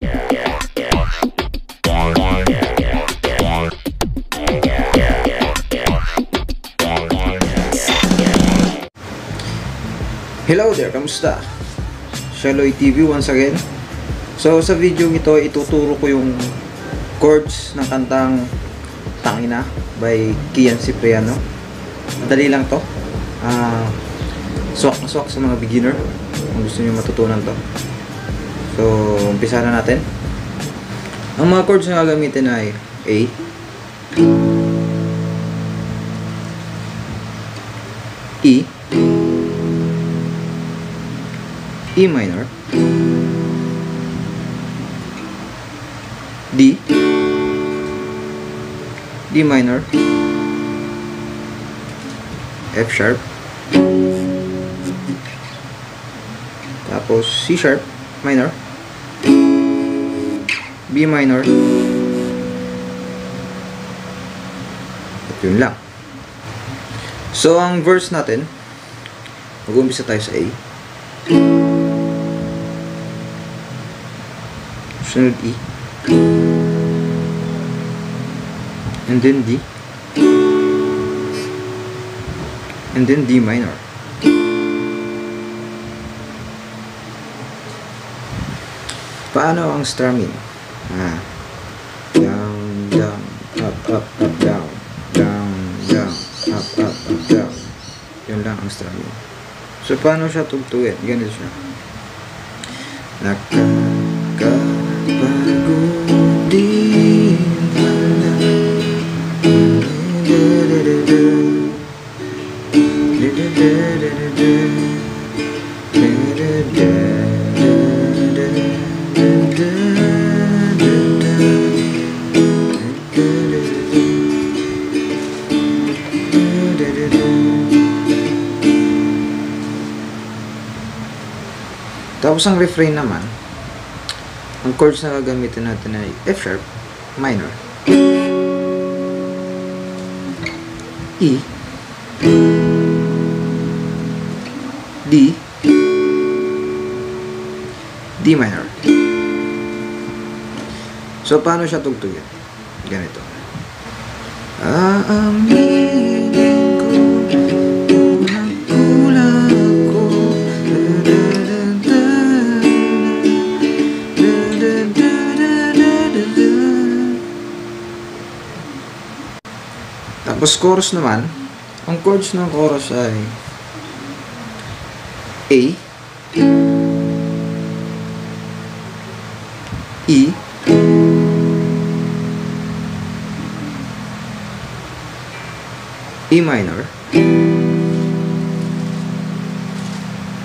Hello there, kamusta? Shaloy TV once again. So sa video nito, ituturo ko yung chords ng kantang Tangina by Kian Cipriano. Madali lang to. Swak na swak sa mga beginner kung gusto nyo matutunan to. So umpisa na natin. Ang mga chords na gagamitin ay A, E, E minor, D, D minor, F sharp, tapos C sharp minor, B minor, at yun lang. So ang verse natin, mag-uumpisa tayo sa A. Sunod E, and then D, and then D minor. Paano ang strumming? Down, down, up, up, up, down, down, down, up, up, up, down. Yun lang ang strumming. So paano siya tugtugin? Ganito siya. Tapos ang refrain naman, ang chords na gagamitin natin ay F sharp minor, E, D, D minor. So paano siya tugtugin? Ganito. Tapos chorus naman, ang chords ng chorus ay A, E, E minor,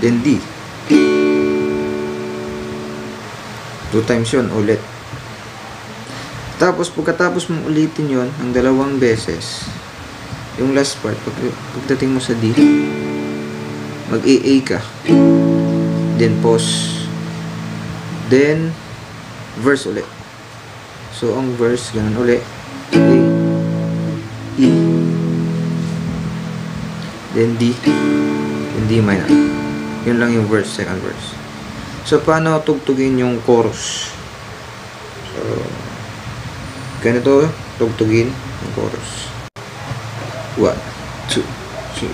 then D. Two times yun ulit. Tapos pagkatapos mong ulitin yun ang dalawang beses, yung last part, pagdating mo sa D, mag-A-A ka, then pause, then verse ulit. So ang verse, ganun ulit, A, E, then D, and D minor. Yun lang yung verse, second verse. So paano tugtugin yung chorus? So ganito tugtugin yung chorus. 1, 2, 3.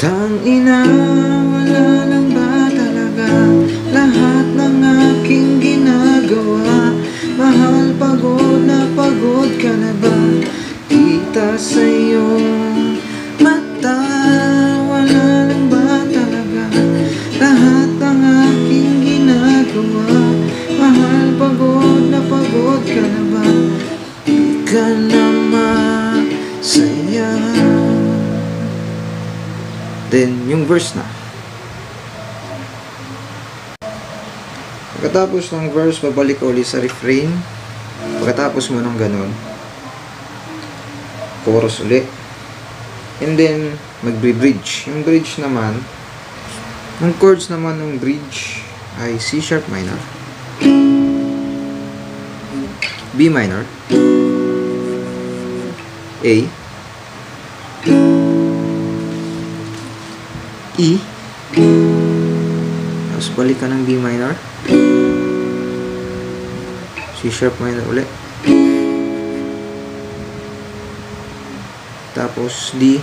Tangina, wala lang ba talaga lahat ng aking ginagawa? Mahal, pagod na pagod ka na ba? Kita sa iyong mata, wala lang ba talaga lahat ng aking ginagawa? Mahal, pagod na pagod ka na ba? Di ka naman saya. Then yung verse na. Pagkatapos ng verse, babalik ulit sa refrain. Pagkatapos mo ng ganun, chorus ulit, and then mag-bridge. Yung bridge naman, yung chords naman ng bridge ay C sharp minor, B minor, A, E, tapos balik ka ng B minor, C-sharp minor ulit, tapos D,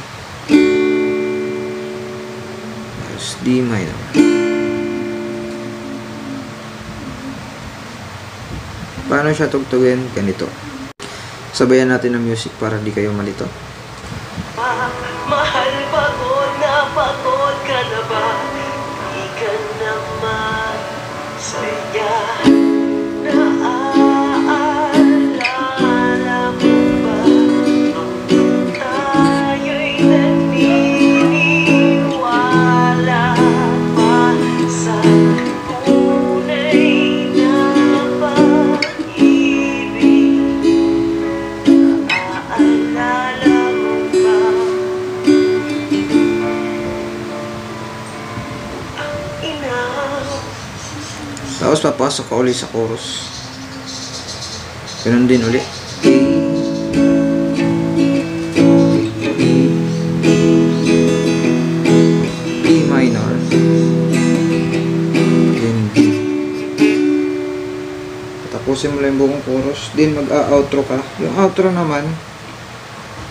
tapos D minor. Paano siya tugtugin? Ganito. Sabayan natin ang music para di kayo malito. Mahal, pagod ka na ba? Di ka naman saya. Naaalala mo ba? Tayo'y naniniwala pa sa tunay na pag-ibig. Naaalala mo ba? Tapos papasok ka ulit sa chorus. Ganun din ulit. B minor. Then B. Tapusin mo lang yung buong chorus. Then mag-a-outro ka. Yung outro naman,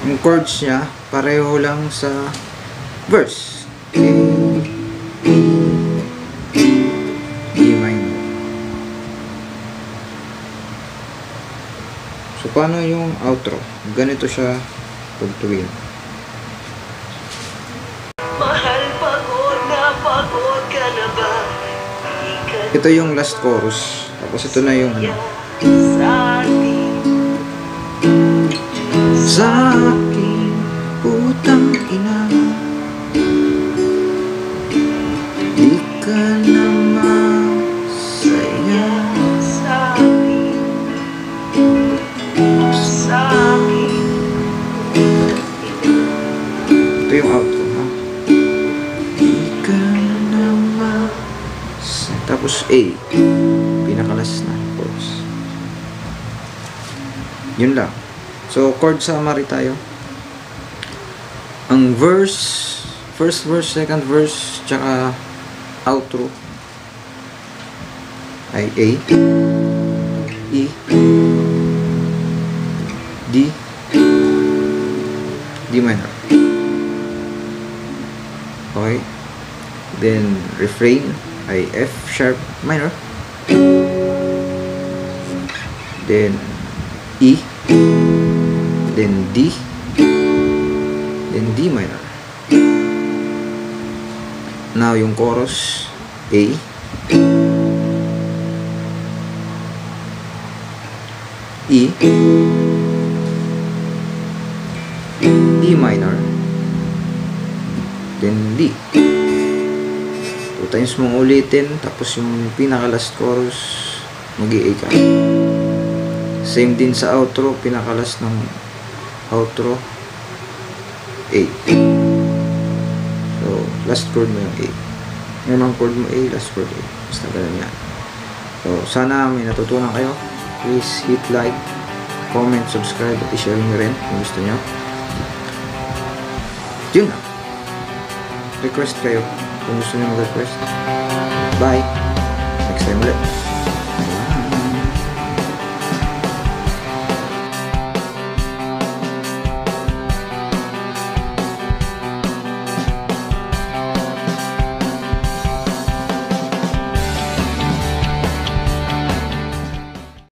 yung chords niya, pareho lang sa verse. So, paano yung outro? Ganito siya pagtuwin. Mahal, pagod ka na ba? Ito yung last chorus. Tapos ito na yung ano. Sa aking putang ina, di ka naman saya. Ito yung outro, ha? Di ka naman. Tapos A, pinakalas na chords. Yun lang. So chord summary tayo. Ang verse, first verse, second verse, tsaka outro ay A, E, D, D minor. Okay. Then refrain ay F sharp minor. Then E. Then D. Then D minor. Now yung chorus A. E. D minor, then D. Two times mong ulitin, tapos yung pinaka last chorus mag-A ka. Same din sa outro, pinaka last ng outro A. So last chord mo yung A. Yung mga chord mo A, last chord A. Basta ganun yan. So sana may natutunan kayo. Please hit like, comment, subscribe at i-share nyo rin kung gusto nyo. Yun na. Request kayo kung gusto nyo mag-request. Bye. Next time ulit.